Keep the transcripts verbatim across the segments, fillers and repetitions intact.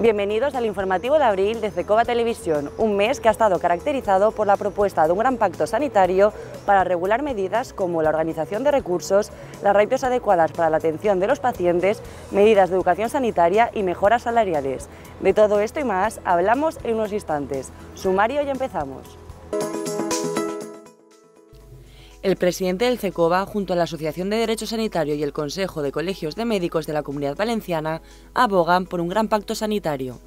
Bienvenidos al informativo de abril de CECOVA Televisión, un mes que ha estado caracterizado por la propuesta de un gran pacto sanitario para regular medidas como la organización de recursos, las ratios adecuadas para la atención de los pacientes, medidas de educación sanitaria y mejoras salariales. De todo esto y más hablamos en unos instantes. Sumario y empezamos. El presidente del CECOVA, junto a la Asociación de Derecho Sanitario y el Consejo de Colegios de Médicos de la Comunidad Valenciana, abogan por un gran pacto sanitario.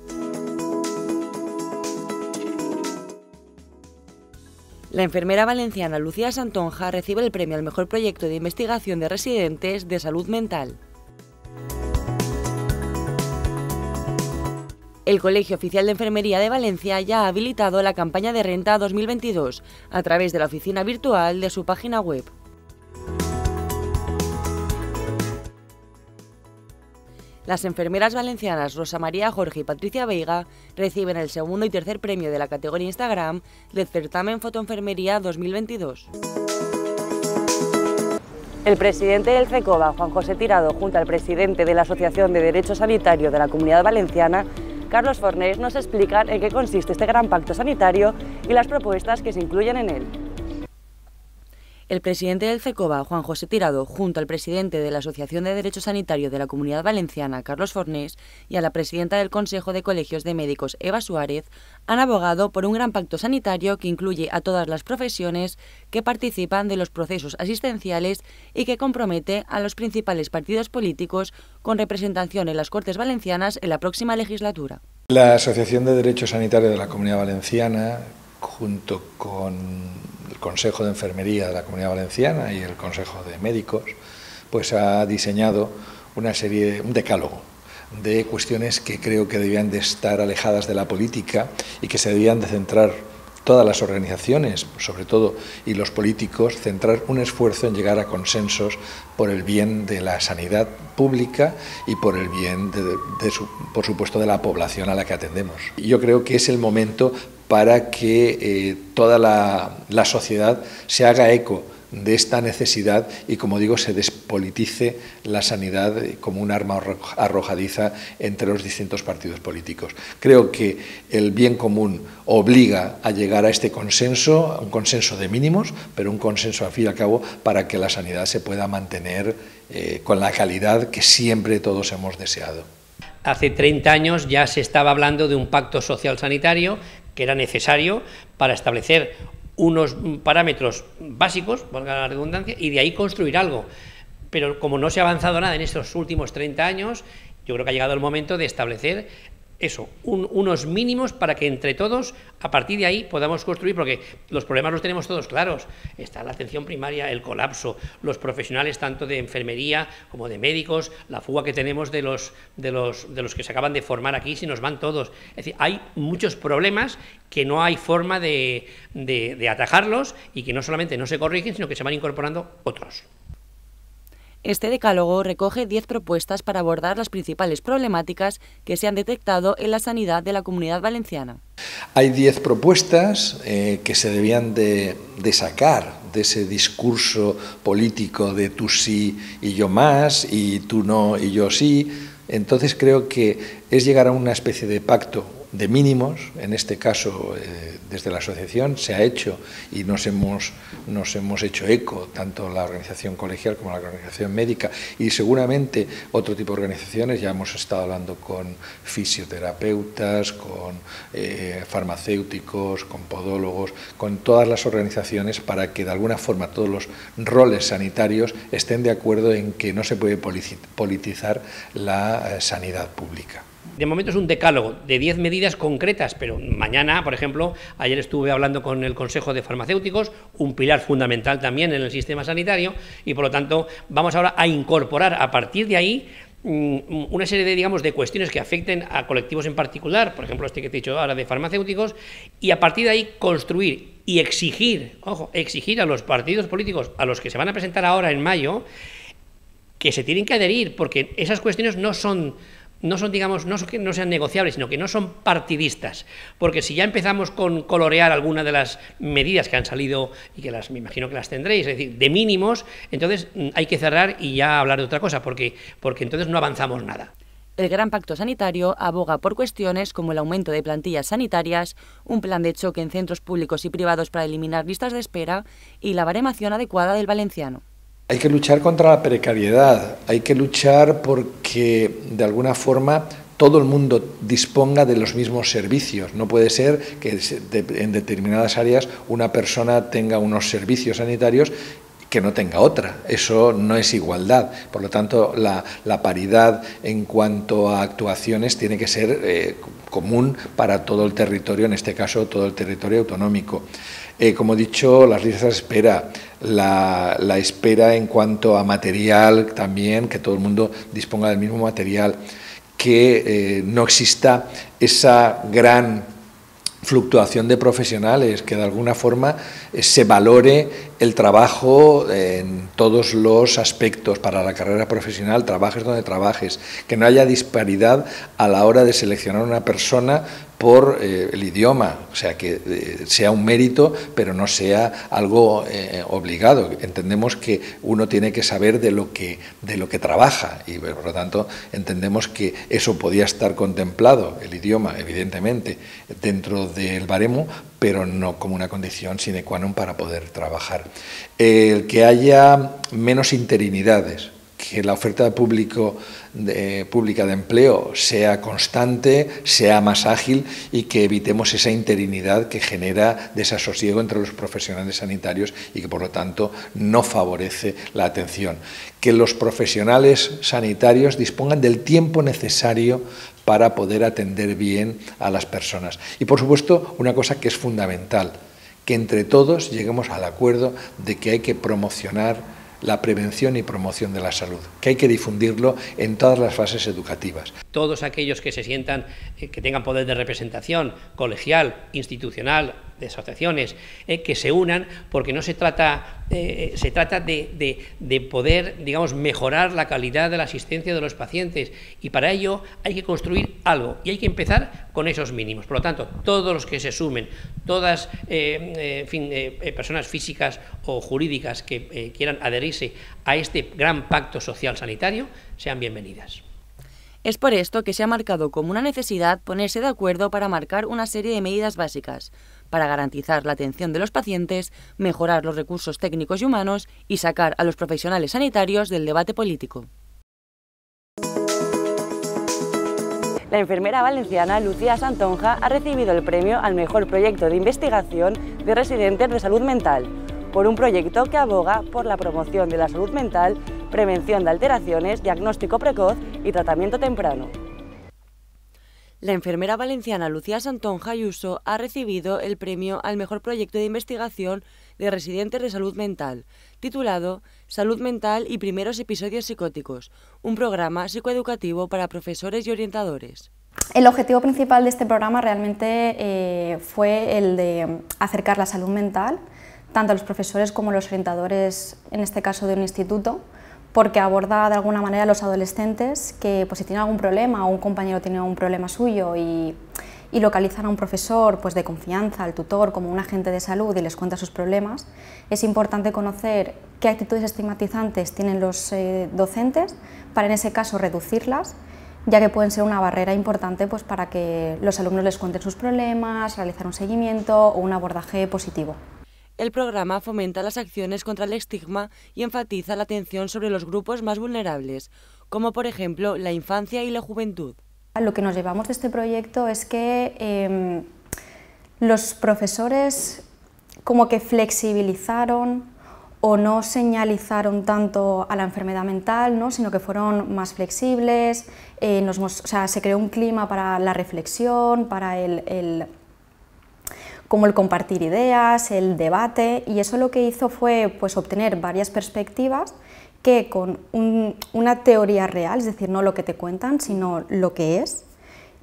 La enfermera valenciana Lucía Santonja recibe el premio al mejor proyecto de investigación de residentes de salud mental. El Colegio Oficial de Enfermería de Valencia ya ha habilitado la campaña de renta dos mil veintidós a través de la oficina virtual de su página web. Las enfermeras valencianas Rosa María Jorge y Patricia Veiga reciben el segundo y tercer premio de la categoría Instagram del certamen Fotoenfermería dos mil veintidós. El presidente del CECOVA, Juan José Tirado, junto al presidente de la Asociación de Derecho Sanitario de la Comunidad Valenciana, Carlos Fornés, nos explican en qué consiste este gran pacto sanitario y las propuestas que se incluyen en él. El presidente del CECOVA, Juan José Tirado, junto al presidente de la Asociación de Derecho Sanitario de la Comunidad Valenciana, Carlos Fornés, y a la presidenta del Consejo de Colegios de Médicos, Eva Suárez, han abogado por un gran pacto sanitario que incluye a todas las profesiones que participan de los procesos asistenciales y que compromete a los principales partidos políticos con representación en las Cortes Valencianas en la próxima legislatura. La Asociación de Derecho Sanitario de la Comunidad Valenciana, junto con el Consejo de Enfermería de la Comunidad Valenciana y el Consejo de Médicos, pues ha diseñado una serie, un decálogo de cuestiones que creo que debían de estar alejadas de la política y que se debían de centrar todas las organizaciones, sobre todo, y los políticos, centrar un esfuerzo en llegar a consensos por el bien de la sanidad pública y por el bien, de, de su, por supuesto, de la población a la que atendemos. Yo creo que es el momento para que eh, toda la, la sociedad se haga eco de esta necesidad y, como digo, se despolitice la sanidad como un arma arrojadiza entre los distintos partidos políticos. Creo que el bien común obliga a llegar a este consenso, un consenso de mínimos, pero un consenso al fin y al cabo para que la sanidad se pueda mantener eh, con la calidad que siempre todos hemos deseado. Hace treinta años ya se estaba hablando de un pacto social sanitario que era necesario para establecer unos parámetros básicos, valga la redundancia, y de ahí construir algo. Pero como no se ha avanzado nada en estos últimos treinta años, yo creo que ha llegado el momento de establecer eso, un, unos mínimos para que entre todos, a partir de ahí, podamos construir, porque los problemas los tenemos todos claros. Está la atención primaria, el colapso, los profesionales tanto de enfermería como de médicos, la fuga que tenemos de los, de los, de los que se acaban de formar aquí, si nos van todos. Es decir, hay muchos problemas que no hay forma de, de, de atajarlos y que no solamente no se corrigen, sino que se van incorporando otros. Este decálogo recoge diez propuestas para abordar las principales problemáticas que se han detectado en la sanidad de la Comunidad Valenciana. Hay diez propuestas eh, que se debían de, de sacar de ese discurso político de tú sí y yo más, y tú no y yo sí. Entonces creo que es llegar a una especie de pacto de mínimos. En este caso, eh, desde la asociación se ha hecho y nos hemos, nos hemos hecho eco, tanto la organización colegial como la organización médica y seguramente otro tipo de organizaciones. Ya hemos estado hablando con fisioterapeutas, con eh, farmacéuticos, con podólogos, con todas las organizaciones para que de alguna forma todos los roles sanitarios estén de acuerdo en que no se puede politizar la eh, sanidad pública. De momento es un decálogo de diez medidas concretas, pero mañana, por ejemplo, ayer estuve hablando con el Consejo de Farmacéuticos, un pilar fundamental también en el sistema sanitario, y por lo tanto vamos ahora a incorporar a partir de ahí una serie de, digamos, de cuestiones que afecten a colectivos en particular, por ejemplo, este que te he dicho ahora de farmacéuticos, y a partir de ahí construir y exigir, ojo, exigir a los partidos políticos, a los que se van a presentar ahora en mayo, que se tienen que adherir, porque esas cuestiones no son... no son, digamos, no que no sean negociables, sino que no son partidistas, porque si ya empezamos con colorear alguna de las medidas que han salido y que las, me imagino que las tendréis, es decir, de mínimos, entonces hay que cerrar y ya hablar de otra cosa, porque, porque entonces no avanzamos nada. el Gran Pacto Sanitario aboga por cuestiones como el aumento de plantillas sanitarias, un plan de choque en centros públicos y privados para eliminar listas de espera y la baremación adecuada del valenciano. Hay que luchar contra la precariedad, hay que luchar porque de alguna forma todo el mundo disponga de los mismos servicios. No puede ser que en determinadas áreas una persona tenga unos servicios sanitarios que no tenga otra. Eso no es igualdad. Por lo tanto, la, la paridad en cuanto a actuaciones tiene que ser eh, común para todo el territorio, en este caso todo el territorio autonómico. Eh, como he dicho, las listas de espera, la, la espera en cuanto a material también, que todo el mundo disponga del mismo material, que eh, no exista esa gran fluctuación de profesionales, que de alguna forma eh, se valore el trabajo en todos los aspectos para la carrera profesional, trabajes donde trabajes, que no haya disparidad a la hora de seleccionar una persona por eh, el idioma, o sea, que eh, sea un mérito, pero no sea algo eh, obligado. Entendemos que uno tiene que saber de lo que, de lo que trabaja y, por lo tanto, entendemos que eso podía estar contemplado, el idioma, evidentemente, dentro del baremo, pero no como una condición sine qua non para poder trabajar. El que haya menos interinidades, que la oferta público de, pública de empleo sea constante, sea más ágil y que evitemos esa interinidad que genera desasosiego entre los profesionales sanitarios y que, por lo tanto, no favorece la atención. Que los profesionales sanitarios dispongan del tiempo necesario para poder atender bien a las personas. Y, por supuesto, una cosa que es fundamental, que entre todos lleguemos al acuerdo de que hay que promocionar la prevención y promoción de la salud, que hay que difundirlo en todas las fases educativas. Todos aquellos que se sientan, que tengan poder de representación colegial, institucional, de asociaciones, eh, que se unan, porque no se trata, eh, se trata de, de, de poder, digamos, mejorar la calidad de la asistencia de los pacientes, y para ello hay que construir algo y hay que empezar con esos mínimos. Por lo tanto, todos los que se sumen, todas eh, eh, en fin, eh, personas físicas o jurídicas que eh, quieran adherirse a este gran pacto social sanitario, sean bienvenidas. Es por esto que se ha marcado como una necesidad ponerse de acuerdo para marcar una serie de medidas básicas, para garantizar la atención de los pacientes, mejorar los recursos técnicos y humanos y sacar a los profesionales sanitarios del debate político. La enfermera valenciana Lucía Santonja ha recibido el premio al mejor proyecto de investigación de residentes de salud mental, por un proyecto que aboga por la promoción de la salud mental, prevención de alteraciones, diagnóstico precoz y tratamiento temprano. La enfermera valenciana Lucía Santonja Ayuso ha recibido el premio al mejor proyecto de investigación de residentes de salud mental, titulado Salud mental y primeros episodios psicóticos, un programa psicoeducativo para profesores y orientadores. El objetivo principal de este programa realmente eh, fue el de acercar la salud mental, tanto a los profesores como a los orientadores, en este caso de un instituto, porque aborda de alguna manera a los adolescentes que, pues, si tienen algún problema o un compañero tiene un problema suyo y, y localizan a un profesor, pues, de confianza, al tutor, como un agente de salud y les cuenta sus problemas, es importante conocer qué actitudes estigmatizantes tienen los eh, docentes para, en ese caso, reducirlas, ya que pueden ser una barrera importante, pues, para que los alumnos les cuenten sus problemas, realizar un seguimiento o un abordaje positivo. El programa fomenta las acciones contra el estigma y enfatiza la atención sobre los grupos más vulnerables, como por ejemplo la infancia y la juventud. Lo que nos llevamos de este proyecto es que eh, los profesores como que flexibilizaron o no señalizaron tanto a la enfermedad mental, ¿no?, sino que fueron más flexibles, eh, nos, o sea, se creó un clima para la reflexión, para el... el como el compartir ideas, el debate, y eso lo que hizo fue, pues, obtener varias perspectivas que con un, una teoría real, es decir, no lo que te cuentan, sino lo que es,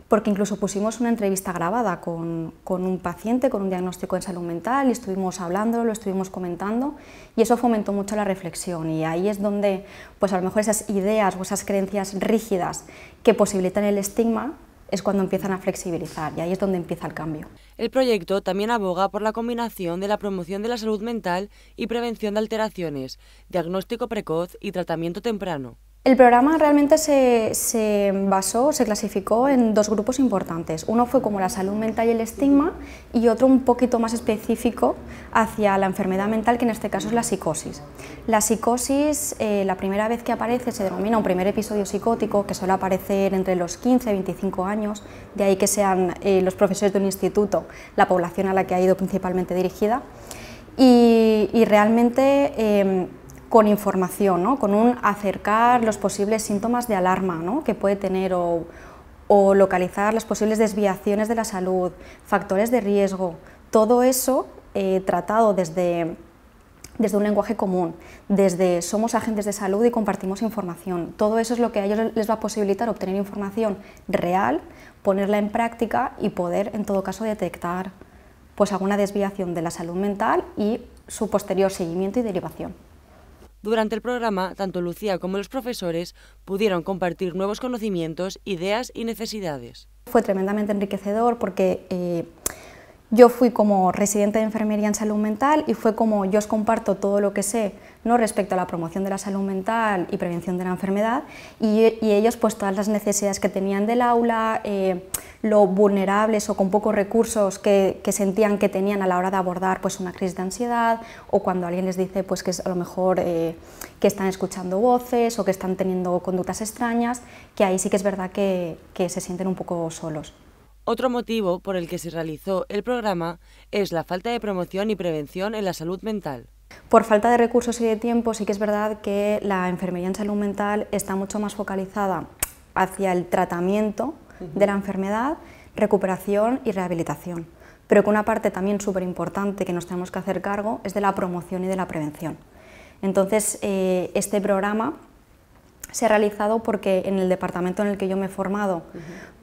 porque incluso pusimos una entrevista grabada con, con un paciente con un diagnóstico en salud mental y estuvimos hablando, lo estuvimos comentando, y eso fomentó mucho la reflexión, y ahí es donde, pues, a lo mejor esas ideas o esas creencias rígidas que posibilitan el estigma es cuando empiezan a flexibilizar, y ahí es donde empieza el cambio. El proyecto también aboga por la combinación de la promoción de la salud mental y prevención de alteraciones, diagnóstico precoz y tratamiento temprano. El programa realmente se, se basó, se clasificó en dos grupos importantes. Uno fue como la salud mental y el estigma, y otro un poquito más específico hacia la enfermedad mental, que en este caso es la psicosis. La psicosis, eh, la primera vez que aparece, se denomina un primer episodio psicótico, que suele aparecer entre los quince y veinticinco años, de ahí que sean eh, los profesores de un instituto la población a la que ha ido principalmente dirigida, y, y realmente... Eh, con información, ¿no? Con un acercar los posibles síntomas de alarma, ¿no? Que puede tener, o, o localizar las posibles desviaciones de la salud, factores de riesgo, todo eso eh, tratado desde, desde un lenguaje común, desde somos agentes de salud y compartimos información. Todo eso es lo que a ellos les va a posibilitar obtener información real, ponerla en práctica y poder, en todo caso, detectar pues, alguna desviación de la salud mental y su posterior seguimiento y derivación. Durante el programa, tanto Lucía como los profesores pudieron compartir nuevos conocimientos, ideas y necesidades. Fue tremendamente enriquecedor porque eh, yo fui como residente de enfermería en salud mental y fue como yo os comparto todo lo que sé, ¿no? Respecto a la promoción de la salud mental y prevención de la enfermedad, y, y ellos pues todas las necesidades que tenían del aula, eh, lo vulnerables o con pocos recursos que, que sentían que tenían a la hora de abordar pues, una crisis de ansiedad, o cuando alguien les dice pues, que es, a lo mejor eh, que están escuchando voces o que están teniendo conductas extrañas, que ahí sí que es verdad que, que se sienten un poco solos. Otro motivo por el que se realizó el programa es la falta de promoción y prevención en la salud mental. Por falta de recursos y de tiempo, sí que es verdad que la enfermería en salud mental está mucho más focalizada hacia el tratamiento de la enfermedad, recuperación y rehabilitación. Pero que una parte también súper importante que nos tenemos que hacer cargo es de la promoción y de la prevención. Entonces, eh, este programa se ha realizado porque en el departamento en el que yo me he formado,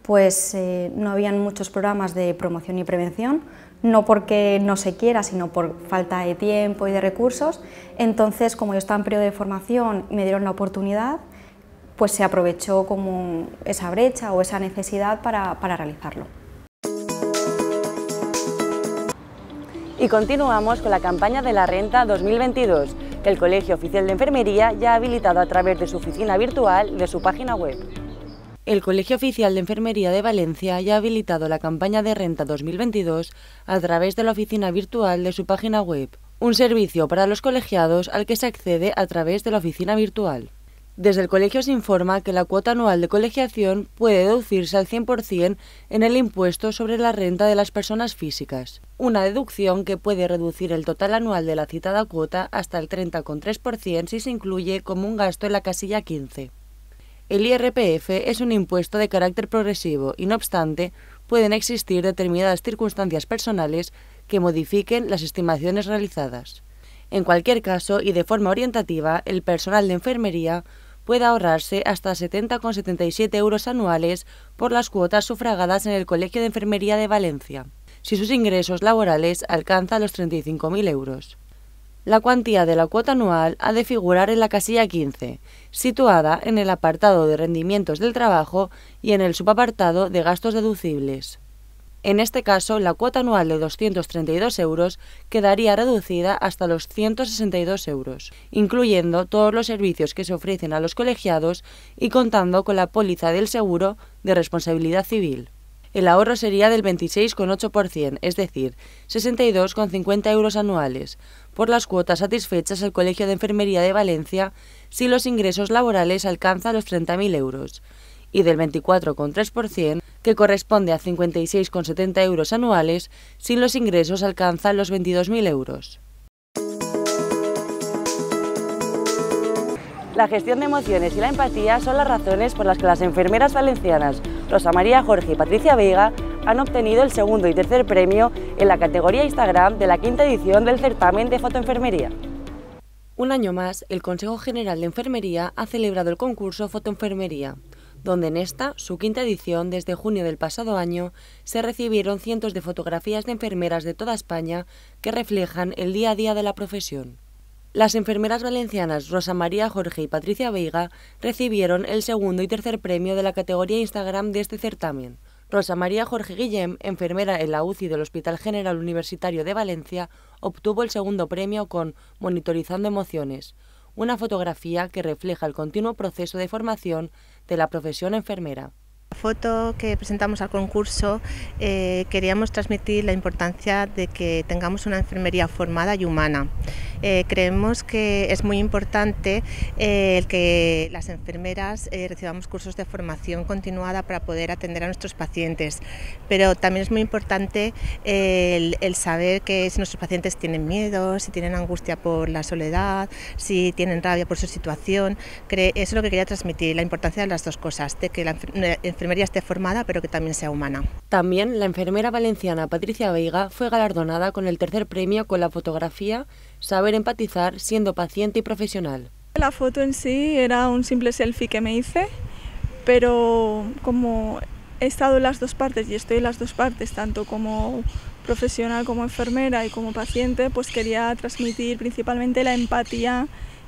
pues eh, no habían muchos programas de promoción y prevención, no porque no se quiera, sino por falta de tiempo y de recursos. Entonces, como yo estaba en periodo de formación, me dieron la oportunidad, pues se aprovechó como esa brecha o esa necesidad para, para realizarlo. Y continuamos con la campaña de la Renta dos mil veintidós, que el Colegio Oficial de Enfermería ya ha habilitado a través de su oficina virtual de su página web. El Colegio Oficial de Enfermería de Valencia ya ha habilitado la campaña de Renta dos mil veintidós a través de la oficina virtual de su página web, un servicio para los colegiados al que se accede a través de la oficina virtual. Desde el colegio se informa que la cuota anual de colegiación puede deducirse al cien por cien en el impuesto sobre la renta de las personas físicas, una deducción que puede reducir el total anual de la citada cuota hasta el treinta coma tres por ciento si se incluye como un gasto en la casilla quince. El I R P F es un impuesto de carácter progresivo y, no obstante, pueden existir determinadas circunstancias personales que modifiquen las estimaciones realizadas. En cualquier caso, y de forma orientativa, el personal de enfermería puede ahorrarse hasta setenta coma setenta y siete euros anuales por las cuotas sufragadas en el Colegio de Enfermería de Valencia, si sus ingresos laborales alcanzan los treinta y cinco mil euros. La cuantía de la cuota anual ha de figurar en la casilla quince, situada en el apartado de rendimientos del trabajo y en el subapartado de gastos deducibles. En este caso, la cuota anual de doscientos treinta y dos euros quedaría reducida hasta los ciento sesenta y dos euros, incluyendo todos los servicios que se ofrecen a los colegiados y contando con la póliza del seguro de responsabilidad civil. El ahorro sería del veintiséis coma ocho por ciento, es decir, sesenta y dos coma cincuenta euros anuales, por las cuotas satisfechas al Colegio de Enfermería de Valencia si los ingresos laborales alcanzan los treinta mil euros, y del veinticuatro coma tres por ciento que corresponde a cincuenta y seis coma setenta euros anuales si los ingresos alcanzan los veintidós mil euros. La gestión de emociones y la empatía son las razones por las que las enfermeras valencianas Rosa María Jorge y Patricia Vega han obtenido el segundo y tercer premio en la categoría Instagram de la quinta edición del certamen de fotoenfermería. Un año más, el Consejo General de Enfermería ha celebrado el concurso Fotoenfermería, donde en esta, su quinta edición, desde junio del pasado año, se recibieron cientos de fotografías de enfermeras de toda España que reflejan el día a día de la profesión. Las enfermeras valencianas Rosa María Jorge y Patricia Veiga recibieron el segundo y tercer premio de la categoría Instagram de este certamen. Rosa María Jorge Guillén, enfermera en la U C I del Hospital General Universitario de Valencia, obtuvo el segundo premio con Monitorizando Emociones, una fotografía que refleja el continuo proceso de formación de la profesión enfermera. La foto que presentamos al concurso eh, queríamos transmitir la importancia de que tengamos una enfermería formada y humana. Eh, creemos que es muy importante eh, el que las enfermeras eh, recibamos cursos de formación continuada para poder atender a nuestros pacientes, pero también es muy importante eh, el, el saber que si nuestros pacientes tienen miedo, si tienen angustia por la soledad, si tienen rabia por su situación. Eso es lo que quería transmitir, la importancia de las dos cosas, de que la enfermería La enfermería esté formada, pero que también sea humana. También la enfermera valenciana Patricia Veiga fue galardonada con el tercer premio con la fotografía Saber empatizar siendo paciente y profesional. La foto en sí era un simple selfie que me hice, pero como he estado en las dos partes y estoy en las dos partes, tanto como profesional como enfermera y como paciente, pues quería transmitir principalmente la empatía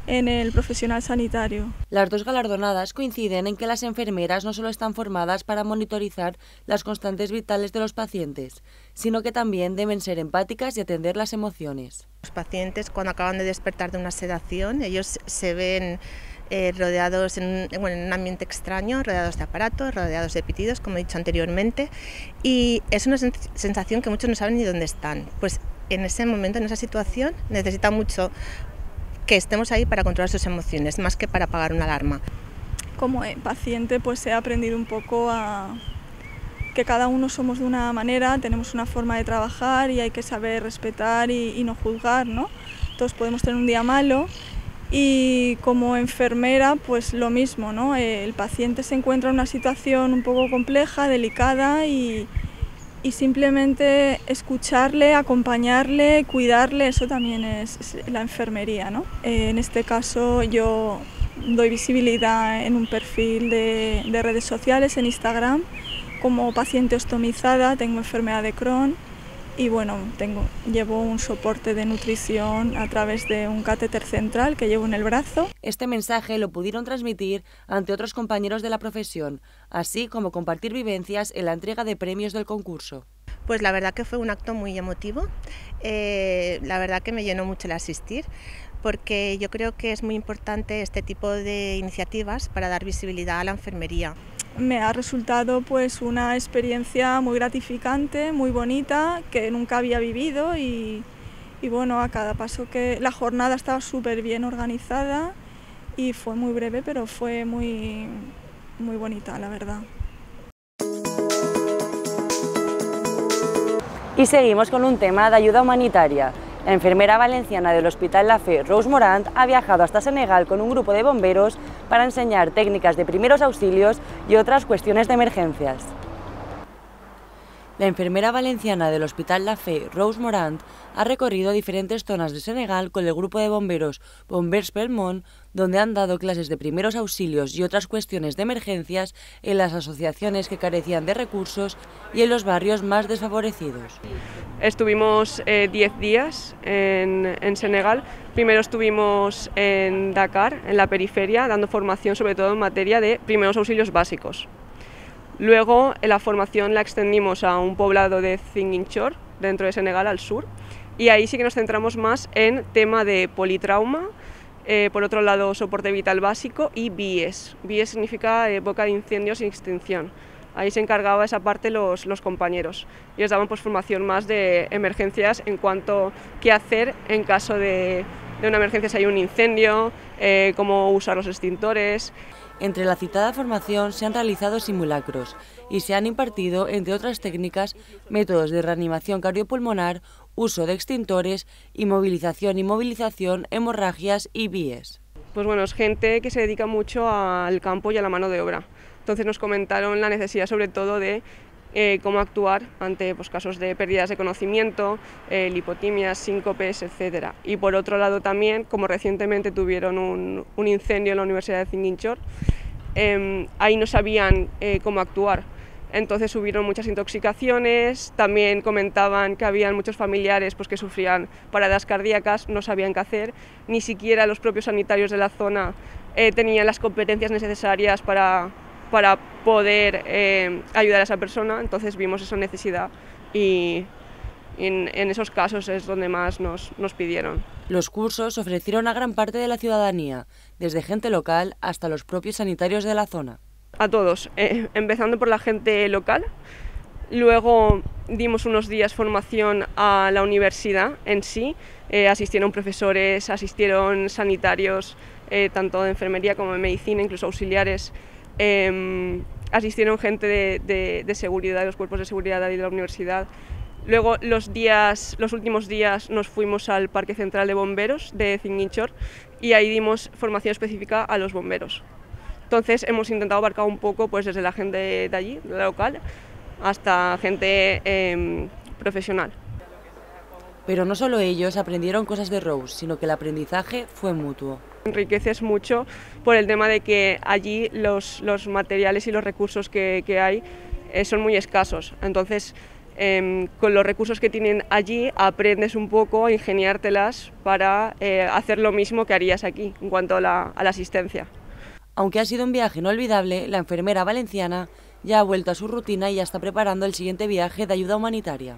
en el profesional sanitario. Las dos galardonadas coinciden en que las enfermeras no solo están formadas para monitorizar las constantes vitales de los pacientes, sino que también deben ser empáticas y atender las emociones. Los pacientes, cuando acaban de despertar de una sedación, ellos se ven Eh, rodeados en, bueno, en un ambiente extraño, rodeados de aparatos, rodeados de pitidos, como he dicho anteriormente, y es una sensación que muchos no saben ni dónde están. Pues en ese momento, en esa situación, necesita mucho que estemos ahí para controlar sus emociones, más que para apagar una alarma. Como paciente, pues he aprendido un poco a que cada uno somos de una manera, tenemos una forma de trabajar y hay que saber respetar y, y no juzgar, ¿no? Todos podemos tener un día malo. Y como enfermera, pues lo mismo, ¿no? El paciente se encuentra en una situación un poco compleja, delicada, y, y simplemente escucharle, acompañarle, cuidarle, eso también es, es la enfermería, ¿no? En este caso yo doy visibilidad en un perfil de, de redes sociales, en Instagram, como paciente ostomizada, tengo enfermedad de Crohn. Y bueno, tengo, llevo un soporte de nutrición a través de un catéter central que llevo en el brazo. Este mensaje lo pudieron transmitir ante otros compañeros de la profesión, así como compartir vivencias en la entrega de premios del concurso. Pues la verdad que fue un acto muy emotivo, eh, la verdad que me llenó mucho el asistir, porque yo creo que es muy importante este tipo de iniciativas para dar visibilidad a la enfermería. Me ha resultado pues una experiencia muy gratificante, muy bonita, que nunca había vivido y, y bueno, a cada paso que... La jornada estaba súper bien organizada y fue muy breve, pero fue muy, muy bonita, la verdad. Y seguimos con un tema de ayuda humanitaria. La enfermera valenciana del Hospital La Fe, Rose Morant, ha viajado hasta Senegal con un grupo de bomberos para enseñar técnicas de primeros auxilios y otras cuestiones de emergencias. La enfermera valenciana del Hospital La Fe, Rose Morant, ha recorrido diferentes zonas de Senegal con el grupo de bomberos Bombers Belmont, donde han dado clases de primeros auxilios y otras cuestiones de emergencias en las asociaciones que carecían de recursos y en los barrios más desfavorecidos. Estuvimos eh, diez días en, en Senegal. Primero estuvimos en Dakar, en la periferia, dando formación sobre todo en materia de primeros auxilios básicos. Luego la formación la extendimos a un poblado de Ziguinchor, dentro de Senegal, al sur, y ahí sí que nos centramos más en tema de politrauma, eh, por otro lado soporte vital básico y BIES. BIES significa eh, boca de incendios y extinción. Ahí se encargaba esa parte los, los compañeros. Ellos daban pues, formación más de emergencias en cuanto a qué hacer en caso de, de una emergencia si hay un incendio, eh, cómo usar los extintores. Entre la citada formación se han realizado simulacros y se han impartido, entre otras técnicas, métodos de reanimación cardiopulmonar, uso de extintores, inmovilización, inmovilización, hemorragias y BIES. Pues bueno, es gente que se dedica mucho al campo y a la mano de obra. Entonces nos comentaron la necesidad sobre todo de eh, cómo actuar ante pues, casos de pérdidas de conocimiento, eh, lipotimias, síncopes, etcétera. Y por otro lado también, como recientemente tuvieron un, un incendio en la Universidad de Ziguinchor, eh, ahí no sabían eh, cómo actuar. Entonces hubieron muchas intoxicaciones, también comentaban que habían muchos familiares pues, que sufrían paradas cardíacas, no sabían qué hacer, ni siquiera los propios sanitarios de la zona eh, tenían las competencias necesarias para... para poder eh, ayudar a esa persona, entonces vimos esa necesidad y, En, en esos casos es donde más nos, nos pidieron. Los cursos se ofrecieron a gran parte de la ciudadanía, desde gente local hasta los propios sanitarios de la zona. A todos, eh, empezando por la gente local, luego dimos unos días formación a la universidad en sí, eh, asistieron profesores, asistieron sanitarios, eh, tanto de enfermería como de medicina, incluso auxiliares, eh, asistieron gente de, de, de seguridad, los cuerpos de seguridad de la universidad. Luego los días, los últimos días nos fuimos al Parque Central de Bomberos de Ziguinchor y ahí dimos formación específica a los bomberos. Entonces hemos intentado abarcar un poco pues, desde la gente de allí, de la local, hasta gente eh, profesional. Pero no solo ellos aprendieron cosas de Rose, sino que el aprendizaje fue mutuo. Enriqueces mucho por el tema de que allí los, los materiales y los recursos que, que hay eh, son muy escasos. Entonces, Eh, con los recursos que tienen allí aprendes un poco a ingeniártelas para eh, hacer lo mismo que harías aquí en cuanto a la, a la asistencia. Aunque ha sido un viaje inolvidable, la enfermera valenciana ya ha vuelto a su rutina y ya está preparando el siguiente viaje de ayuda humanitaria.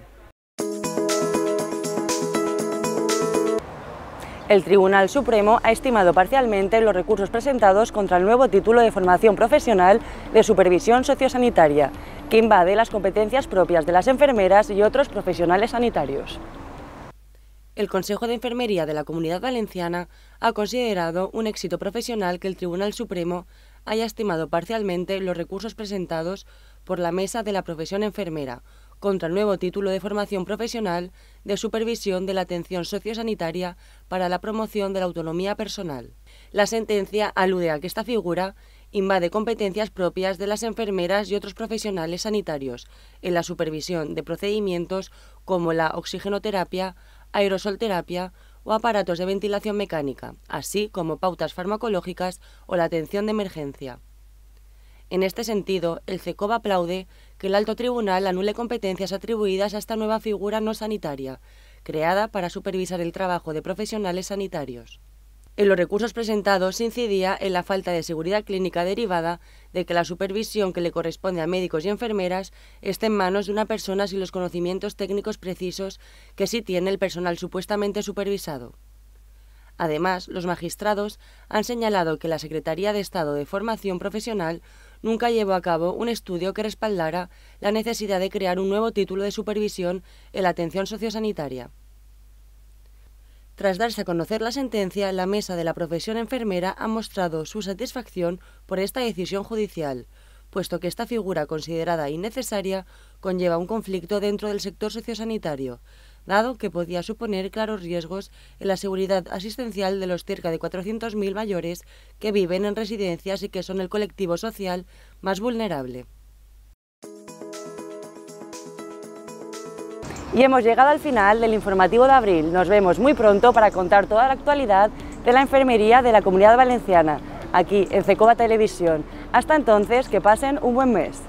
El Tribunal Supremo ha estimado parcialmente los recursos presentados contra el nuevo título de formación profesional de supervisión sociosanitaria, que invade las competencias propias de las enfermeras y otros profesionales sanitarios. El Consejo de Enfermería de la Comunidad Valenciana ha considerado un éxito profesional que el Tribunal Supremo haya estimado parcialmente los recursos presentados por la Mesa de la Profesión Enfermera contra el nuevo título de formación profesional de supervisión de la atención sociosanitaria para la promoción de la autonomía personal. La sentencia alude a que esta figura invade competencias propias de las enfermeras y otros profesionales sanitarios en la supervisión de procedimientos como la oxigenoterapia, aerosolterapia o aparatos de ventilación mecánica, así como pautas farmacológicas o la atención de emergencia. En este sentido, el CECOVA aplaude que el alto tribunal anule competencias atribuidas a esta nueva figura no sanitaria, creada para supervisar el trabajo de profesionales sanitarios. En los recursos presentados se incidía en la falta de seguridad clínica derivada de que la supervisión que le corresponde a médicos y enfermeras esté en manos de una persona sin los conocimientos técnicos precisos que sí tiene el personal supuestamente supervisado. Además, los magistrados han señalado que la Secretaría de Estado de Formación Profesional nunca llevó a cabo un estudio que respaldara la necesidad de crear un nuevo título de supervisión en la atención sociosanitaria. Tras darse a conocer la sentencia, la Mesa de la Profesión Enfermera ha mostrado su satisfacción por esta decisión judicial, puesto que esta figura considerada innecesaria conlleva un conflicto dentro del sector sociosanitario, dado que podía suponer claros riesgos en la seguridad asistencial de los cerca de cuatrocientos mil mayores que viven en residencias y que son el colectivo social más vulnerable. Y hemos llegado al final del informativo de abril. Nos vemos muy pronto para contar toda la actualidad de la enfermería de la Comunidad Valenciana, aquí en CECOVA Televisión. Hasta entonces, que pasen un buen mes.